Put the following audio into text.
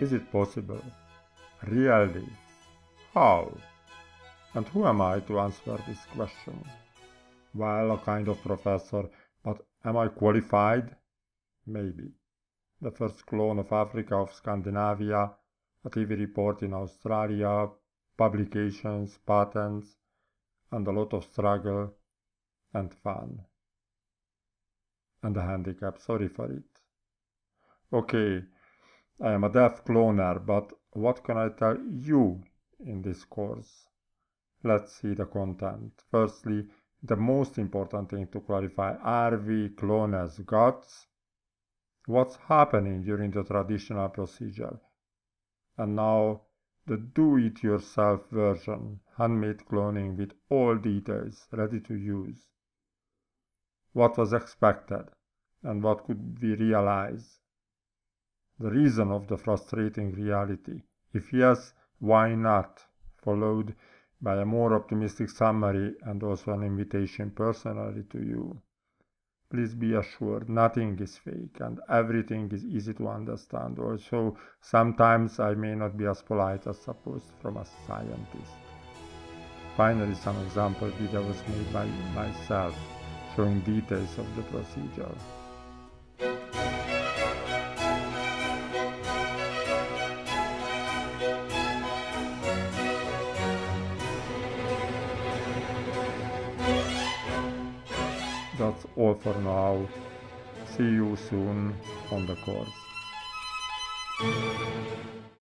Is it possible? Really? How? And who am I to answer this question? Well, a kind of professor, but am I qualified? Maybe. The first clone of Africa, of Scandinavia, a TV report in Australia, publications, patents, and a lot of struggle and fun. And a handicap, sorry for it. Okay, I am a deaf cloner, but what can I tell you in this course? Let's see the content. Firstly, the most important thing to clarify, are we cloners gods? What's happening during the traditional procedure? And now, the do-it-yourself version, handmade cloning with all details, ready to use. What was expected, and what could we realize? The reason of the frustrating reality, if yes, why not, followed by a more optimistic summary and also an invitation personally to you. Please be assured, nothing is fake and everything is easy to understand. Also, sometimes I may not be as polite as supposed from a scientist. Finally, some example videos made by myself showing details of the procedure. That's all for now. See you soon on the course.